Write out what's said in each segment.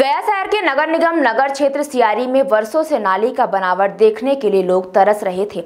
गया शहर के नगर निगम नगर क्षेत्र सियारी में वर्षों से नाली का बनावट देखने के लिए लोग तरस रहे थे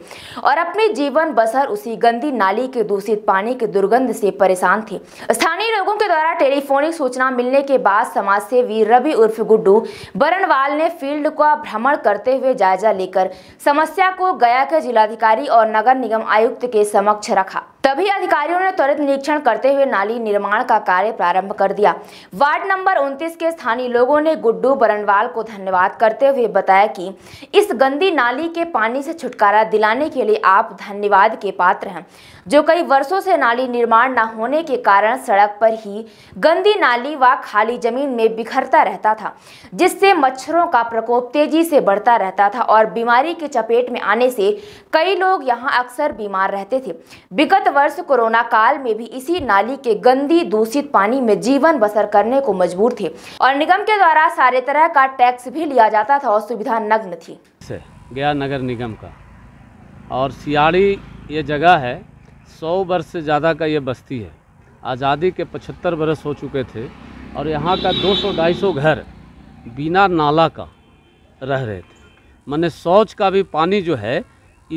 और अपने जीवन बसर उसी गंदी नाली के दूषित पानी के दुर्गंध से परेशान थे। स्थानीय लोगों के द्वारा टेलीफोनिक सूचना मिलने के बाद समाजसेवी रवि उर्फ गुड्डू बरनवाल ने फील्ड का भ्रमण करते हुए जायजा लेकर समस्या को गया के जिलाधिकारी और नगर निगम आयुक्त के समक्ष रखा। तभी अधिकारियों ने त्वरित निरीक्षण करते हुए नाली निर्माण का कार्य प्रारंभ कर दिया। वार्ड नंबर 29 के स्थानीय लोगों ने गुड्डू बरनवाल को धन्यवाद करते हुए बताया कि इस गंदी नाली के पानी से छुटकारा दिलाने के लिए आप धन्यवाद के पात्र हैं, जो कई वर्षों से नाली निर्माण न होने के कारण सड़क पर ही गंदी नाली व खाली जमीन में बिखरता रहता था, जिससे मच्छरों का प्रकोप तेजी से बढ़ता रहता था और बीमारी की चपेट में आने से कई लोग यहाँ अक्सर बीमार रहते थे। विगत वर्ष कोरोना काल में भी इसी नाली के गंदी दूषित पानी में जीवन बसर करने को मजबूर थे और निगम के द्वारा सारे तरह का टैक्स भी लिया जाता था और सुविधा नग्न थी। गया नगर निगम का और सियाड़ी ये जगह है, 100 वर्ष से ज़्यादा का ये बस्ती है। आज़ादी के 75 वर्ष हो चुके थे और यहाँ का 200-250 घर बिना नाला का रह रहे थे। मैंने शौच का भी पानी जो है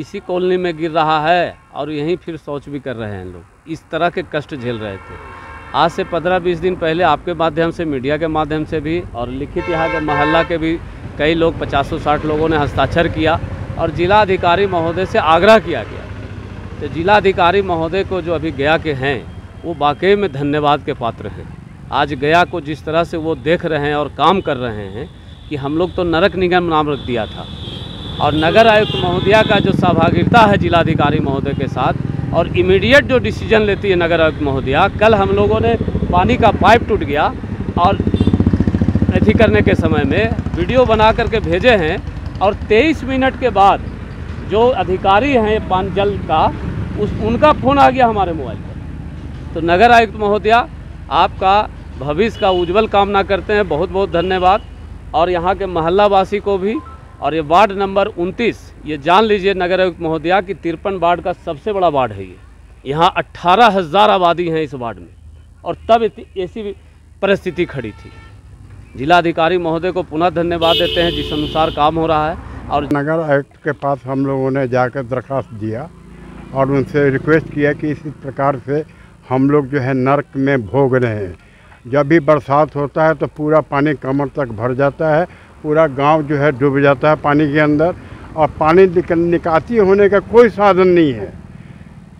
इसी कॉलोनी में गिर रहा है और यहीं फिर शौच भी कर रहे हैं लोग। इस तरह के कष्ट झेल रहे थे। आज से 15-20 दिन पहले आपके माध्यम से, मीडिया के माध्यम से भी और लिखित यहाँ के मोहल्ला के भी कई लोग 50-60 लोगों ने हस्ताक्षर किया और जिलाधिकारी महोदय से आग्रह किया गया। तो जिलाधिकारी महोदय को, जो अभी गया के हैं, वो वाकई में धन्यवाद के पात्र हैं। आज गया को जिस तरह से वो देख रहे हैं और काम कर रहे हैं कि हम लोग तो नरक निगम नाम रख दिया था, और नगर आयुक्त महोदया का जो सहभागिता है जिलाधिकारी महोदय के साथ और इमीडिएट जो डिसीजन लेती है नगर आयुक्त महोदया। कल हम लोगों ने पानी का पाइप टूट गया और ऐसी करने के समय में वीडियो बना करके भेजे हैं और 23 मिनट के बाद जो अधिकारी हैं पानी जल का उनका फ़ोन आ गया हमारे मोबाइल पर। तो नगर आयुक्त महोदया, आपका भविष्य का उज्जवल कामना करते हैं। बहुत बहुत धन्यवाद। और यहाँ के मोहल्लावासी को भी और ये वार्ड नंबर 29 ये जान लीजिए नगर आयुक्त महोदया कि 53 वार्ड का सबसे बड़ा वार्ड है ये। यहाँ 18,000 आबादी हैं इस वार्ड में और तब ऐसी परिस्थिति खड़ी थी। जिलाधिकारी महोदय को पुनः धन्यवाद देते हैं, जिस अनुसार काम हो रहा है। और नगर आयुक्त के पास हम लोगों ने जाकर दरख्वास्त दिया और उनसे रिक्वेस्ट किया कि इसी प्रकार से हम लोग जो है नर्क में भोग रहे हैं। जब भी बरसात होता है तो पूरा पानी कमर तक भर जाता है, पूरा गांव जो है डूब जाता है पानी के अंदर और पानी निकासी होने का कोई साधन नहीं है।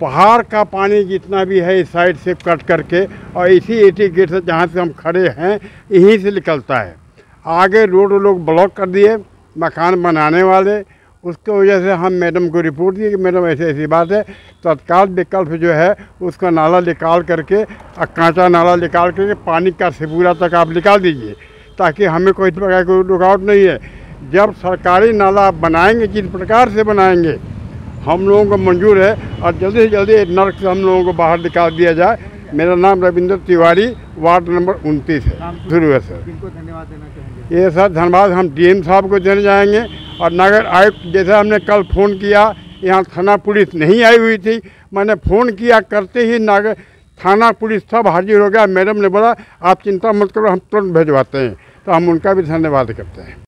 पहाड़ का पानी जितना भी है इस साइड से कट करके और इसी गेट से जहाँ से हम खड़े हैं यहीं से निकलता है। आगे रोड लोग ब्लॉक कर दिए मकान बनाने वाले, उसकी वजह से हम मैडम को रिपोर्ट दिए कि मैडम ऐसी ऐसी बात है, तत्काल विकल्प जो है उसका नाला निकाल करके और कांचा नाला निकाल करके पानी का सिपुरा तक आप निकाल दीजिए ताकि हमें कोई प्रकार की रुकावट नहीं है। जब सरकारी नाला आप बनाएंगे किस प्रकार से बनाएंगे हम लोगों को मंजूर है और जल्दी से जल्दी नर्क से हम लोगों को बाहर निकाल दिया जाए। मेरा नाम रविंद्र तिवारी, वार्ड नंबर 29 है। शुरू है सर, धन्यवाद देना चाहेंगे। ये सर धन्यवाद हम डीएम साहब को देने जाएंगे और नगर आयुक्त, जैसे हमने कल फ़ोन किया, यहाँ थाना पुलिस नहीं आई हुई थी। मैंने फ़ोन किया करते ही नगर थाना पुलिस सब हाजिर हो गया। मैडम ने बोला आप चिंता मत करो, हम तुरंत भिजवाते हैं। तो हम उनका भी धन्यवाद करते हैं।